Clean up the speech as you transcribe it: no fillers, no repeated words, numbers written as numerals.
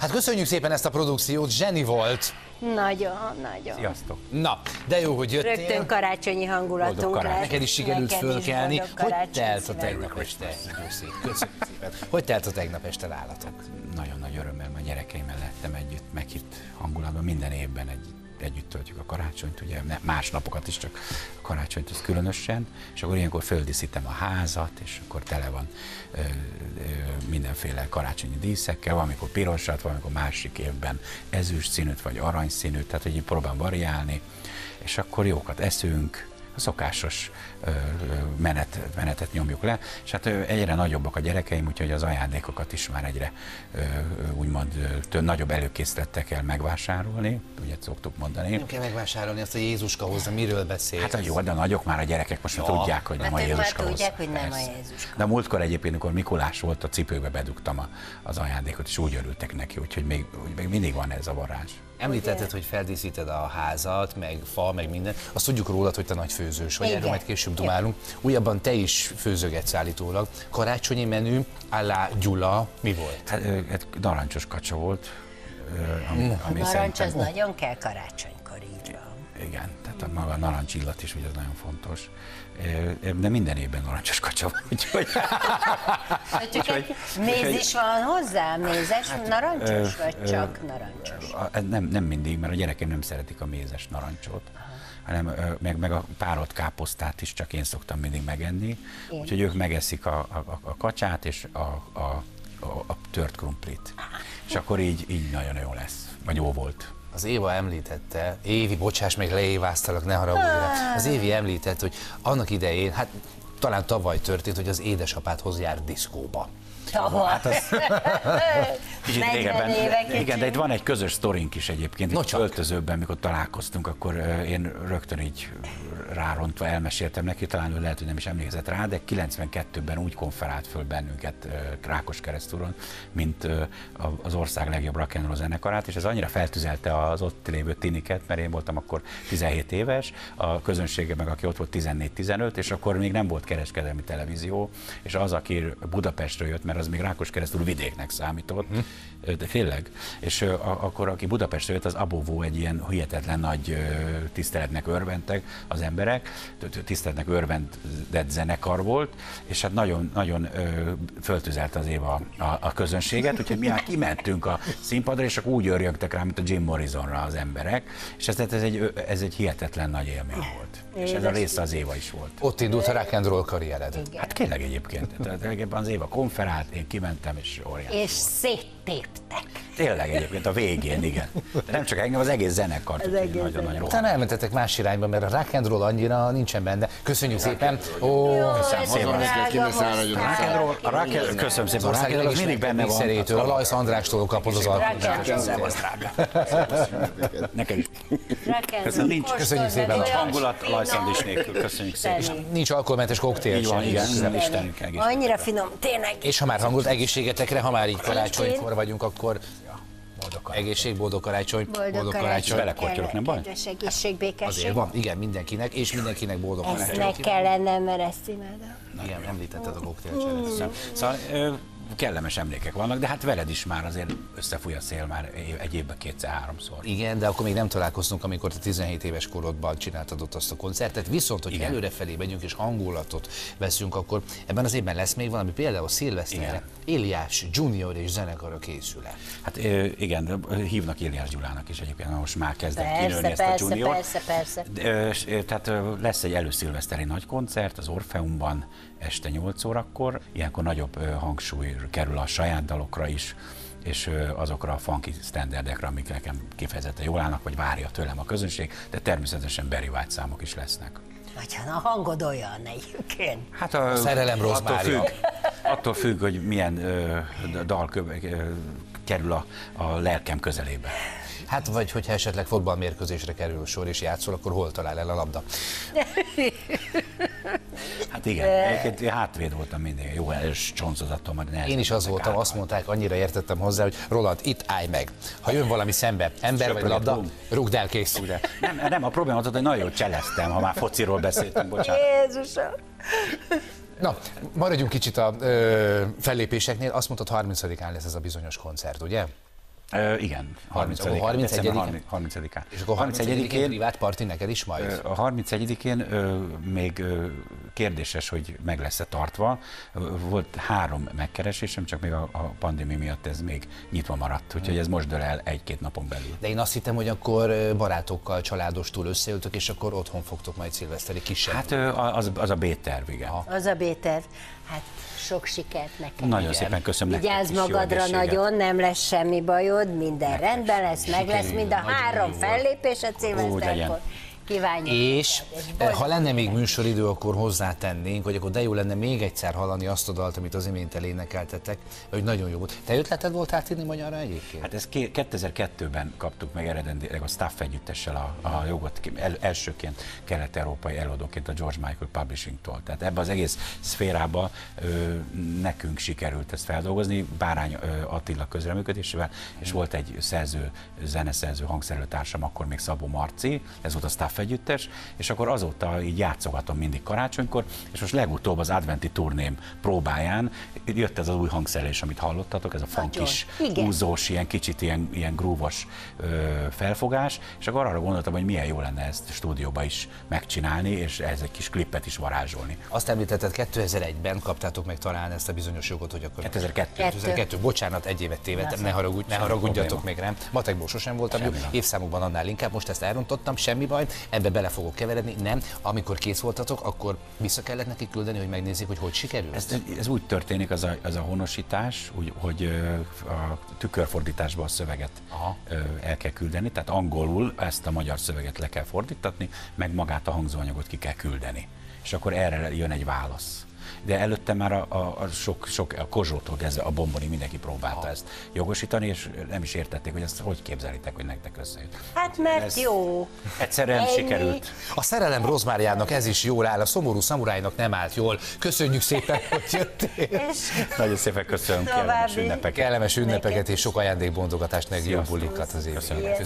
Hát köszönjük szépen ezt a produkciót, zseni volt. Nagyon, nagyon. Sziasztok. Na, de jó, hogy jöttél. Rögtön karácsonyi hangulatunk lett. Neked is sikerült fölkelni. Hogy telt a tegnap este? Köszönjük szépen. Hogy telt a tegnap este nálatok? Nagyon nagy örömmel, a gyerekeimmel lettem együtt, meghitt hangulatban, minden évben együtt töltjük a karácsonyt, ugye más napokat is, csak a karácsonyt az különösen, és akkor ilyenkor földíszítem a házat, és akkor tele van mindenféle karácsonyi díszekkel, valamikor pirosat, valamikor másik évben ezüst színűt, vagy arany színűt, tehát hogy így próbálom variálni, és akkor jókat eszünk, a szokásos menetet nyomjuk le, és hát egyre nagyobbak a gyerekeim, úgyhogy az ajándékokat is már egyre úgymond nagyobb előkészlettel kell megvásárolni, ugye szoktuk mondani. Nem kell megvásárolni, azt a Jézuska hozza, miről beszél? Hát jó, de nagyok már a gyerekek, most már tudják, hogy nem a Jézuska hozza. De múltkor egyébként, amikor Mikulás volt, a cipőbe bedugtam az ajándékot, és úgy örültek neki, úgyhogy még mindig van ez a varázs. Említetted, hogy feldíszíted a házat, meg fa, meg minden. Azt tudjuk rólad, hogy te nagy főzős vagy, erről majd később dumálunk. Újabban te is főzögetsz állítólag. Karácsonyi menü à la Gyula mi volt? Hát narancsos kacsa volt. Ami narancs az nagyon kell karácsonykor, így van. Igen, tehát a maga narancs illat is, ugye az nagyon fontos. De minden évben narancsos kacsa van, úgyhogy... Méz is van hozzá? Mézes, narancsos, vagy csak narancsos? Nem mindig, mert a gyerekem nem szeretik a mézes narancsot, hanem meg a párolt káposztát is csak én szoktam mindig megenni, úgyhogy ők megeszik a kacsát és a tört krumplit. És akkor így nagyon jó lesz, vagy jó volt. Az Éva említette, Évi, bocsáss, még leéváztalak, ne haragudj. Az Évi említette, hogy annak idején, hát talán tavaly történt, hogy az édesapádhoz jár diszkóba. Tavaly. Hát az... Kicsit régebben. Igen, de itt van egy közös sztorink is egyébként. No, öltözőben, mikor találkoztunk, akkor én rögtön így rárontva elmeséltem neki, talán ő lehet, hogy nem is emlékezett rá, de 92-ben úgy konferált föl bennünket Rákoskeresztúron, mint az ország legjobb rock and roll zenekarát, és ez annyira feltüzelte az ott lévő tiniket, mert én voltam akkor 17 éves, a közönsége meg aki ott volt 14-15, és akkor még nem volt kereskedelmi televízió, és az, aki Budapestről jött, mert az még Rákoskeresztúr vidéknek számított, de tényleg, és akkor aki Budapestről jött, az abóvó egy ilyen hihetetlen nagy tiszteletnek örventek az emberek, tiszteletnek örvendett zenekar volt, és hát nagyon-nagyon föltüzelt az Éva a közönséget, úgyhogy mi már kimentünk a színpadra, és akkor úgy örjögtek rá, mint a Jim Morrisonra az emberek, és ez egy hihetetlen nagy élmény volt. És ez a része az Éva is volt. Ott indult a rock and roll karriered. Hát tényleg egyébként, az Éva konferált, én kimentem, és óriási volt. És széttéptek. Tényleg egyébként, a végén, igen. De nem csak engem, az egész zenekart. Nagyon-nagyon jó. Utána elmentetek más irányba, mert a rock and roll annyira nincsen benne. Köszönjük szépen. Köszönöm szépen. A rock and roll mindig benne van. A Lajsz Andrástól kapod az alkotást. Köszönjük szépen. Lajszandis nélkül, köszönjük szépen. Nincs alkoholmentes koktél. Így van, igen, nem istenünk. Annyira finom, tényleg. És ha már hangolt, egészségetekre, ha már így karácsonykor vagyunk, akkor egészség, boldog karácsony, boldog karácsony. Belekortyolok, nem baj? Kedves egészség, békesség. Azért van, igen, mindenkinek, és mindenkinek boldog karácsony. Ezt meg kell lennem, mert ezt imádom. Igen, említetted a koktélcseret. Szóval kellemes emlékek vannak, de hát veled is már azért összefúj a szél már egy évben kétszer-háromszor. Igen, de akkor még nem találkoztunk, amikor te 17 éves korodban csináltad ott azt a koncertet, viszont, hogy előrefelé megyünk és hangulatot veszünk, akkor ebben az évben lesz még valami, például szilveszterre Éliás Junior és zenekara készül el. Hát igen, hívnak Éliás Gyulának is egyébként, most már kezdem kinőni ezt a Junior. Persze. Tehát lesz egy előszilveszteri nagy koncert az Orfeumban, este 8 órakor, ilyenkor nagyobb hangsúly kerül a saját dalokra is, és azokra a funky standardekre, amik nekem kifejezetten jól állnak, vagy várja tőlem a közönség, de természetesen berivált számok is lesznek. Nagyon, a hangod olyan egyébként. Hát a szerelem rossz Mária. Attól függ, hogy milyen dal kerül a lelkem közelébe. Hát vagy hogyha esetleg fotballmérkőzésre kerül sor és játszol, akkor hol talál el a labda? Hát igen, egyébként hátvéd voltam mindig, jó erős csontozatom. Én is az voltam, azt mondták, annyira értettem hozzá, hogy Roland, itt állj meg, ha jön valami szembe, ember Söprölet, vagy labda, rúgd el, kész. Nem, a probléma az, hogy nagyon cseleztem, ha már fociról beszéltünk, bocsánat. Jézusom! Na, maradjunk kicsit a fellépéseknél, azt mondtad, 30-án lesz ez a bizonyos koncert, ugye? Igen, 31-én. És akkor 31-én privát parti neked is majd? A 31-én még kérdéses, hogy meg lesz-e tartva. Volt 3 megkeresésem, csak még a pandémia miatt ez még nyitva maradt, úgyhogy ez most dől el 1-2 napon belül. De én azt hittem, hogy akkor barátokkal, családostól összeültök, és akkor otthon fogtok majd szilveszteri kisebb. Hát az a B-terv, igen. Az a B-terv. Hát sok sikert neked. Nagyon szépen köszönöm neked. Vigyázz magadra nagyon, nem lesz semmi bajod, minden rendben lesz, meg lesz mind a 3 fellépés a szilveszterkor. Kívánjuk. És ha lenne még műsoridő, akkor hozzátennénk, hogy akkor de jó lenne még egyszer hallani azt a dalt, amit az imént elénekeltetek, hogy nagyon jó volt. Te ötleted volt átírni magyarra egyébként? Hát ezt 2002-ben kaptuk meg eredetileg a Staff együttessel a jogot, elsőként kelet-európai előadóként a George Michael Publishing-tól. Tehát ebbe az egész szférába nekünk sikerült ezt feldolgozni, Bárány Attila közreműködésével, és volt egy szerző, zeneszerző, hangszerelőtársam, akkor még Szabó Marci, ez volt a Staff együttes, és akkor azóta így játszogatom mindig karácsonykor, és most legutóbb az adventi turném próbáján jött ez az új hangszerelés, amit hallottatok, ez a funkis, húzós, ilyen kicsit ilyen grúvos felfogás, és akkor arra gondoltam, hogy milyen jó lenne ezt stúdióba is megcsinálni, és ez egy kis klippet is varázsolni. Azt említetted, 2001-ben kaptátok meg talán ezt a bizonyos jogot, hogy akkor... 2002. Bocsánat, 1 évet tévedtem, ne haragudjatok még rám. Matekból sosem voltam jó, évszámokban annál inkább, most ezt elrontottam, semmi baj. Ebbe bele fogok keveredni, nem. Amikor kész voltatok, akkor vissza kellett neki küldeni, hogy megnézzék, hogy hogy sikerült? Ez úgy történik, az a honosítás, hogy a tükörfordításban a szöveget el kell küldeni, tehát angolul ezt a magyar szöveget le kell fordítatni, meg magát a hangzóanyagot ki kell küldeni. És akkor erre jön egy válasz. De előtte már a Kozsótól kezdve a Bomboni mindenki próbálta ezt jogosítani, és nem is értették, hogy ezt hogy képzelitek, hogy nektek összejött. Hát mert ez jó. Egyszerűen sikerült. A szerelem Rozmáriának ez is jól áll, a szomorú szamurájnak nem állt jól. Köszönjük szépen, hogy jöttél. Nagyon szépen köszönöm, kellemes ünnepeket és sok ajándékbondogatást, meg jó bulikat az évben.